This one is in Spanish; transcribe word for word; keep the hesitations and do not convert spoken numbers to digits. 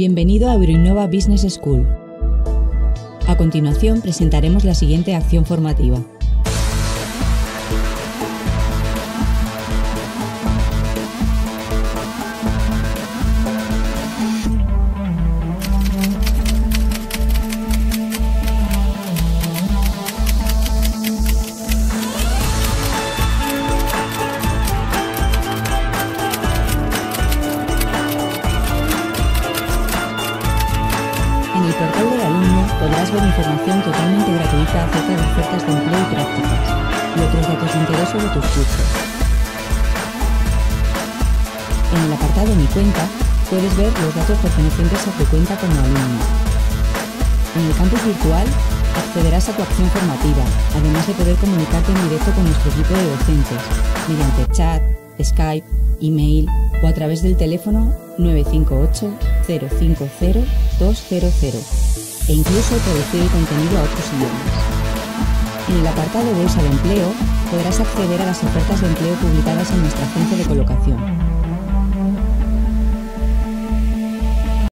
Bienvenido a Euroinnova Business School. A continuación presentaremos la siguiente acción formativa. En el portal del alumno podrás ver información totalmente gratuita acerca de ofertas de empleo y prácticas y otros datos de interés sobre tus cursos. En el apartado Mi cuenta puedes ver los datos pertenecientes a tu cuenta como alumno. En el campus virtual accederás a tu acción formativa, además de poder comunicarte en directo con nuestro equipo de docentes mediante chat, Skype, email o a través del teléfono nueve cinco ocho, cero cinco cero, dos cero cero e incluso traducir el contenido a otros idiomas. En el apartado Bolsa de Empleo podrás acceder a las ofertas de empleo publicadas en nuestra agencia de colocación.